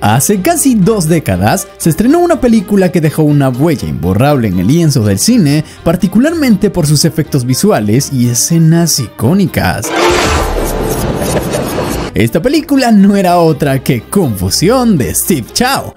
Hace casi 2 décadas se estrenó una película que dejó una huella imborrable en el lienzo del cine, particularmente por sus efectos visuales y escenas icónicas. Esta película no era otra que Kung Fusión de Stephen Chow.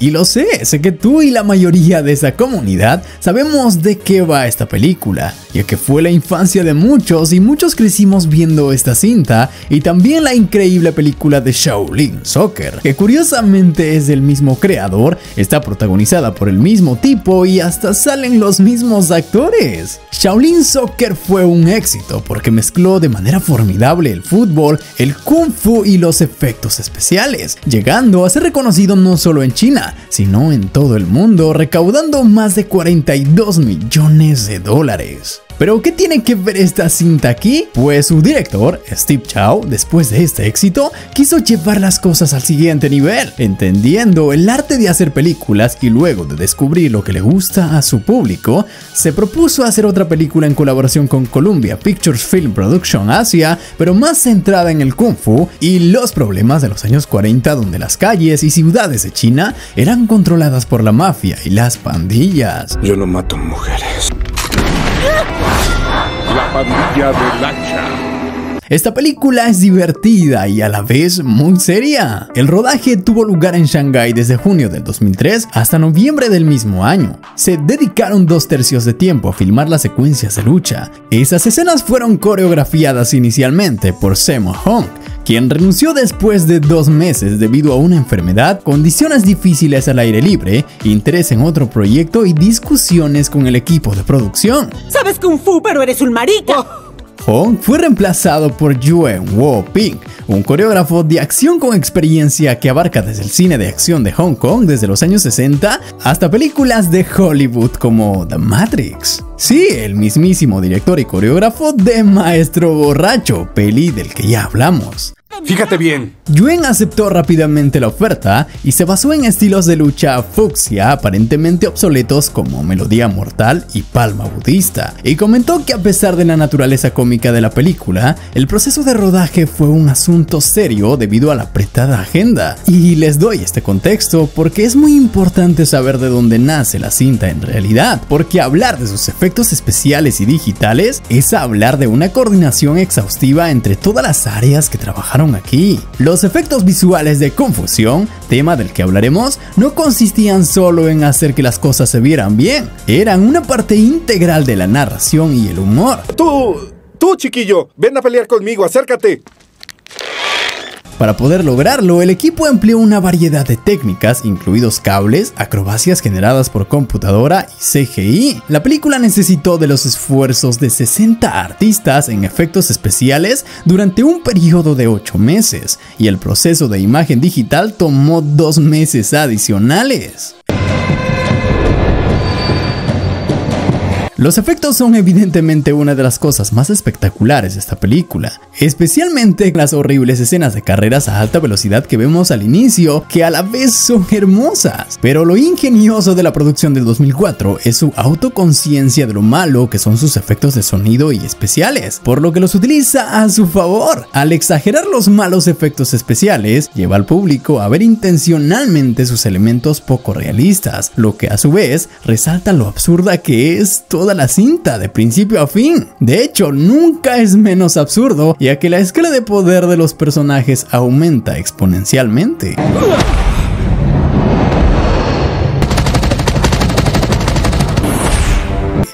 Y lo sé que tú y la mayoría de esa comunidad sabemos de qué va esta película, ya que fue la infancia de muchos y muchos crecimos viendo esta cinta y también la increíble película de Shaolin Soccer, que curiosamente es del mismo creador, está protagonizada por el mismo tipo y hasta salen los mismos actores. Shaolin Soccer fue un éxito porque mezcló de manera formidable el fútbol, el kung fu y los efectos especiales, llegando a ser reconocido no solo en China, sino en todo el mundo, recaudando más de 42 millones de dólares. ¿Pero qué tiene que ver esta cinta aquí? Pues su director, Stephen Chow, después de este éxito, quiso llevar las cosas al siguiente nivel, entendiendo el arte de hacer películas y luego de descubrir lo que le gusta a su público, se propuso hacer otra película en colaboración con Columbia Pictures Film Production Asia, pero más centrada en el kung fu y los problemas de los años 40, donde las calles y ciudades de China eran controladas por la mafia y las pandillas. Yo no mato mujeres. La pandilla del hacha. Esta película es divertida y a la vez muy seria. El rodaje tuvo lugar en Shanghái desde junio del 2003 hasta noviembre del mismo año. Se dedicaron 2/3 de tiempo a filmar las secuencias de lucha. Esas escenas fueron coreografiadas inicialmente por Sammo Hung, quien renunció después de 2 meses debido a una enfermedad, condiciones difíciles al aire libre, interés en otro proyecto y discusiones con el equipo de producción. ¿Sabes Kung Fu, pero eres un marica? Oh. Hong fue reemplazado por Yuen Wo Ping, un coreógrafo de acción con experiencia que abarca desde el cine de acción de Hong Kong desde los años 60 hasta películas de Hollywood como The Matrix. Sí, el mismísimo director y coreógrafo de Maestro Borracho, peli del que ya hablamos. Fíjate bien. Yuen aceptó rápidamente la oferta y se basó en estilos de lucha fucsia aparentemente obsoletos como melodía mortal y palma budista, y comentó que a pesar de la naturaleza cómica de la película, el proceso de rodaje fue un asunto serio debido a la apretada agenda. Y les doy este contexto porque es muy importante saber de dónde nace la cinta en realidad, porque hablar de sus efectos especiales y digitales es hablar de una coordinación exhaustiva entre todas las áreas que trabajaron aquí. Los efectos visuales de Kung Fusión, tema del que hablaremos, no consistían solo en hacer que las cosas se vieran bien, eran una parte integral de la narración y el humor. Tú chiquillo, ven a pelear conmigo, acércate. Para poder lograrlo, el equipo empleó una variedad de técnicas, incluidos cables, acrobacias generadas por computadora y CGI. La película necesitó de los esfuerzos de 60 artistas en efectos especiales durante un periodo de 8 meses, y el proceso de imagen digital tomó 2 meses adicionales. Los efectos son evidentemente una de las cosas más espectaculares de esta película, especialmente las horribles escenas de carreras a alta velocidad que vemos al inicio, que a la vez son hermosas. Pero lo ingenioso de la producción del 2004 es su autoconciencia de lo malo que son sus efectos de sonido y especiales, por lo que los utiliza a su favor. Al exagerar los malos efectos especiales, lleva al público a ver intencionalmente sus elementos poco realistas, lo que a su vez resalta lo absurda que es todo la cinta de principio a fin. De hecho, nunca es menos absurdo, ya que la escala de poder de los personajes aumenta exponencialmente.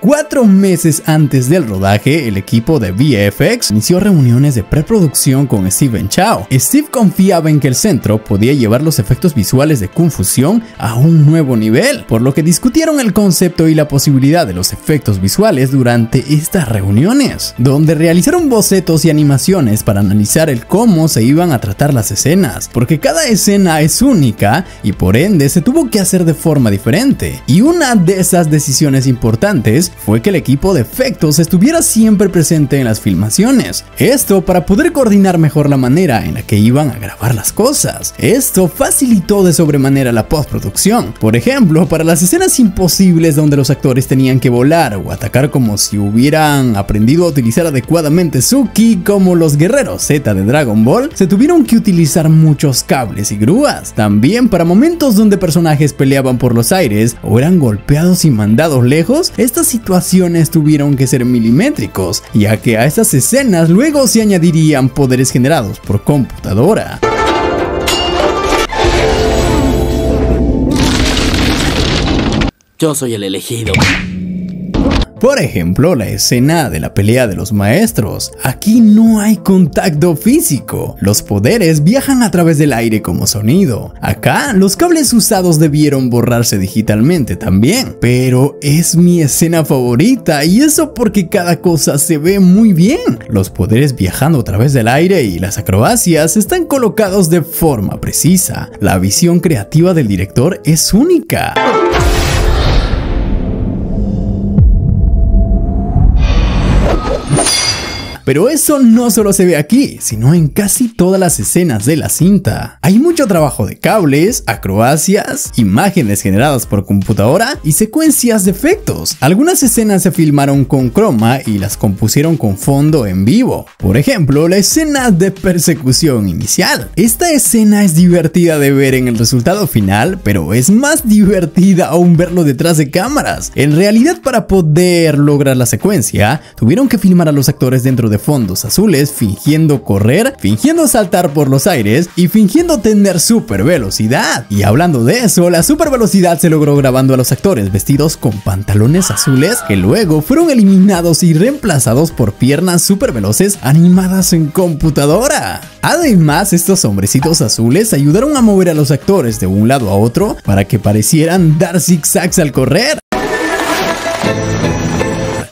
Cuatro meses antes del rodaje, el equipo de VFX inició reuniones de preproducción con Stephen Chow. Steve confiaba en que el centro podía llevar los efectos visuales de Kung Fusión a un nuevo nivel, por lo que discutieron el concepto y la posibilidad de los efectos visuales durante estas reuniones, donde realizaron bocetos y animaciones para analizar el cómo se iban a tratar las escenas, porque cada escena es única y por ende se tuvo que hacer de forma diferente. Y una de esas decisiones importantes fue fue que el equipo de efectos estuviera siempre presente en las filmaciones, esto para poder coordinar mejor la manera en la que iban a grabar las cosas. Esto facilitó de sobremanera la postproducción, por ejemplo, para las escenas imposibles donde los actores tenían que volar o atacar como si hubieran aprendido a utilizar adecuadamente su ki, como los guerreros Z de Dragon Ball, se tuvieron que utilizar muchos cables y grúas. También para momentos donde personajes peleaban por los aires o eran golpeados y mandados lejos, estas situaciones tuvieron que ser milimétricos, ya que a estas escenas luego se añadirían poderes generados por computadora. Yo soy el elegido. Por ejemplo, la escena de la pelea de los maestros. Aquí no hay contacto físico. Los poderes viajan a través del aire como sonido. Acá, los cables usados debieron borrarse digitalmente también. Pero es mi escena favorita, y eso porque cada cosa se ve muy bien. Los poderes viajando a través del aire y las acrobacias están colocados de forma precisa. La visión creativa del director es única. Pero eso no solo se ve aquí, sino en casi todas las escenas de la cinta. Hay mucho trabajo de cables, acrobacias, imágenes generadas por computadora y secuencias de efectos. Algunas escenas se filmaron con croma y las compusieron con fondo en vivo. Por ejemplo, la escena de persecución inicial. Esta escena es divertida de ver en el resultado final, pero es más divertida aún verlo detrás de cámaras. En realidad, para poder lograr la secuencia, tuvieron que filmar a los actores dentro de fondos azules, fingiendo correr, fingiendo saltar por los aires y fingiendo tener super velocidad. Y hablando de eso, la super velocidad se logró grabando a los actores vestidos con pantalones azules, que luego fueron eliminados y reemplazados por piernas super veloces animadas en computadora. Además, estos hombrecitos azules ayudaron a mover a los actores de un lado a otro para que parecieran dar zigzags al correr.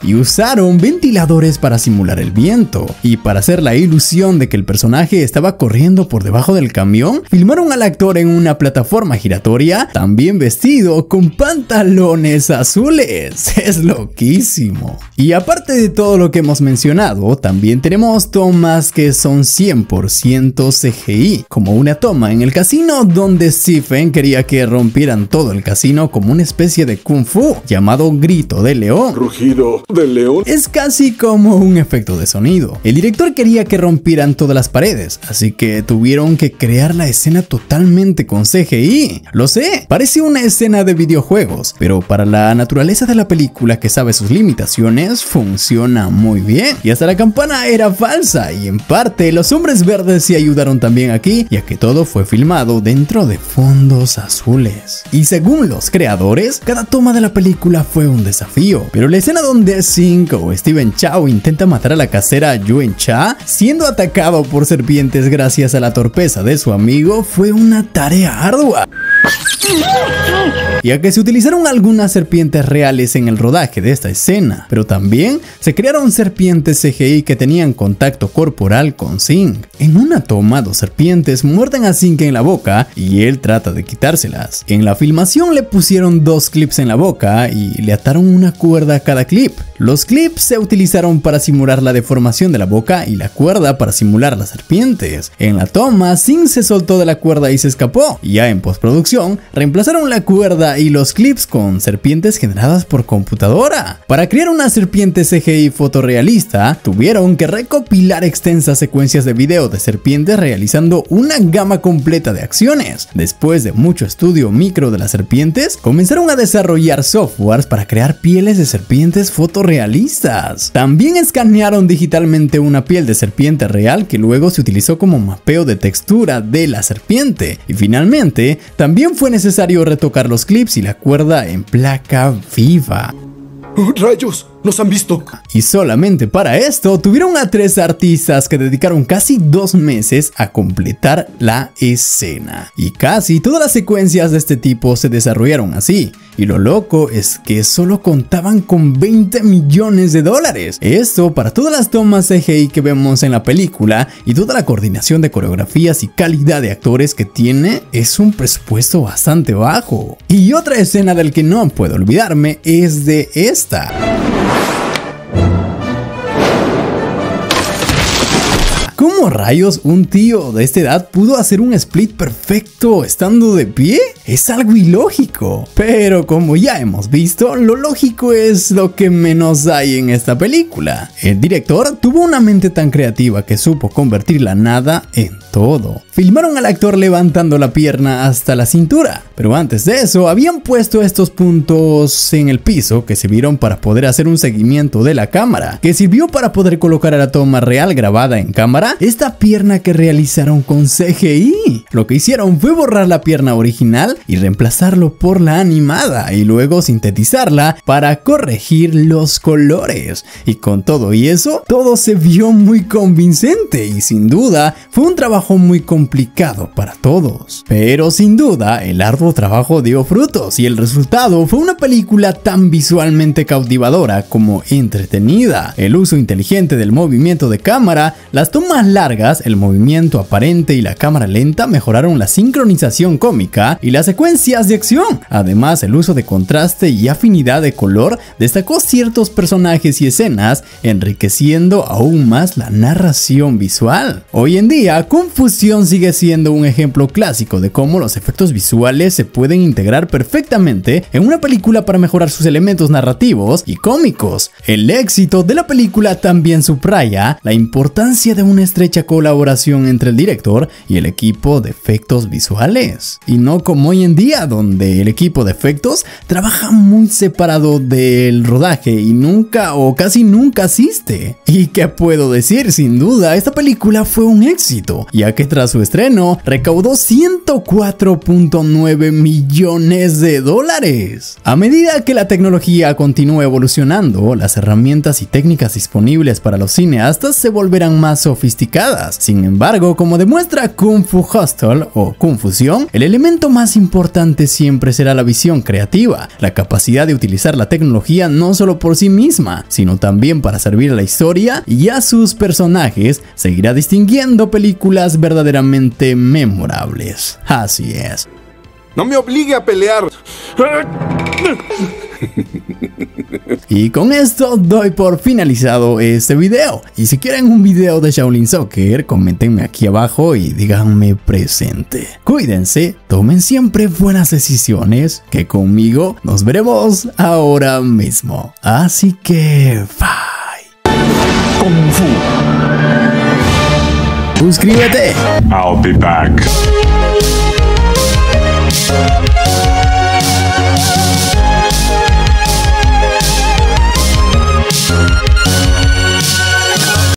Y usaron ventiladores para simular el viento. Y para hacer la ilusión de que el personaje estaba corriendo por debajo del camión, filmaron al actor en una plataforma giratoria, también vestido con pantalones azules. Es loquísimo. Y aparte de todo lo que hemos mencionado, también tenemos tomas que son 100% CGI, como una toma en el casino donde Stephen quería que rompieran todo el casino como una especie de kung fu, llamado grito de león. Rugido del león. Es casi como un efecto de sonido. El director quería que rompieran todas las paredes, así que tuvieron que crear la escena totalmente con CGI. Lo sé, parece una escena de videojuegos, pero para la naturaleza de la película, que sabe sus limitaciones, funciona muy bien. Y hasta la campana era falsa, y en parte los hombres verdes sí ayudaron también aquí, ya que todo fue filmado dentro de fondos azules. Y según los creadores, cada toma de la película fue un desafío, pero la escena donde o Stephen Chow intenta matar a la casera Yuen Cha, siendo atacado por serpientes gracias a la torpeza de su amigo, fue una tarea ardua, ya que se utilizaron algunas serpientes reales en el rodaje de esta escena, pero también se crearon serpientes CGI que tenían contacto corporal con Singh. En una toma, dos serpientes muerden a Singh en la boca y él trata de quitárselas. En la filmación le pusieron dos clips en la boca y le ataron una cuerda a cada clip. Los clips se utilizaron para simular la deformación de la boca y la cuerda para simular las serpientes. En la toma, Singh se soltó de la cuerda y se escapó, y ya en postproducción reemplazaron la cuerda y los clips con serpientes generadas por computadora. Para crear una serpiente CGI fotorrealista, tuvieron que recopilar extensas secuencias de video de serpientes realizando una gama completa de acciones. Después de mucho estudio micro de las serpientes, comenzaron a desarrollar softwares para crear pieles de serpientes fotorrealistas. También escanearon digitalmente una piel de serpiente real que luego se utilizó como mapeo de textura de la serpiente. Y finalmente, también fue necesario retocar los clips y la cuerda en placa viva. ¡Oh, rayos! ¡Nos han visto! Y solamente para esto tuvieron a 3 artistas que dedicaron casi 2 meses a completar la escena. Y casi todas las secuencias de este tipo se desarrollaron así. Y lo loco es que solo contaban con $20 millones. Esto para todas las tomas CGI que vemos en la película, y toda la coordinación de coreografías y calidad de actores que tiene, es un presupuesto bastante bajo. Y otra escena del que no puedo olvidarme es de esta. ¿Cómo rayos un tío de esta edad pudo hacer un split perfecto estando de pie? Es algo ilógico, pero como ya hemos visto, lo lógico es lo que menos hay en esta película. El director tuvo una mente tan creativa que supo convertir la nada en todo. Filmaron al actor levantando la pierna hasta la cintura, pero antes de eso habían puesto estos puntos en el piso que sirvieron para poder hacer un seguimiento de la cámara, que sirvió para poder colocar a la toma real grabada en cámara esta pierna que realizaron con CGI. Lo que hicieron fue borrar la pierna original y reemplazarlo por la animada y luego sintetizarla para corregir los colores. Y con todo y eso, todo se vio muy convincente y sin duda fue un trabajo muy complicado para todos. Pero sin duda el arduo trabajo dio frutos y el resultado fue una película tan visualmente cautivadora como entretenida. El uso inteligente del movimiento de cámara, las tomas largas, el movimiento aparente y la cámara lenta mejoraron la sincronización cómica y las secuencias de acción. Además, el uso de contraste y afinidad de color destacó ciertos personajes y escenas, enriqueciendo aún más la narración visual. Hoy en día, Kung Fusión sigue siendo un ejemplo clásico de cómo los efectos visuales se pueden integrar perfectamente en una película para mejorar sus elementos narrativos y cómicos. El éxito de la película también subraya la importancia de una estrecha colaboración entre el director y el equipo de efectos visuales, y no como hoy en día donde el equipo de efectos trabaja muy separado del rodaje y nunca o casi nunca asiste. ¿Y qué puedo decir? Sin duda esta película fue un éxito, ya que tras su estreno recaudó 104.9 millones de dólares. A medida que la tecnología continúa evolucionando, las herramientas y técnicas disponibles para los cineastas se volverán más sofisticadas. Sin embargo, como demuestra Kung Fu Hustle o Kung Fusión, el elemento más importante siempre será la visión creativa, la capacidad de utilizar la tecnología no solo por sí misma, sino también para servir a la historia y a sus personajes. Seguirá distinguiendo películas verdaderamente memorables. Así es. ¡No me obligue a pelear! Y con esto doy por finalizado este video. Y si quieren un video de Shaolin Soccer, comentenme aquí abajo y díganme presente. Cuídense, tomen siempre buenas decisiones, que conmigo nos veremos ahora mismo. Así que bye. Kung Fu. Suscríbete. I'll be back.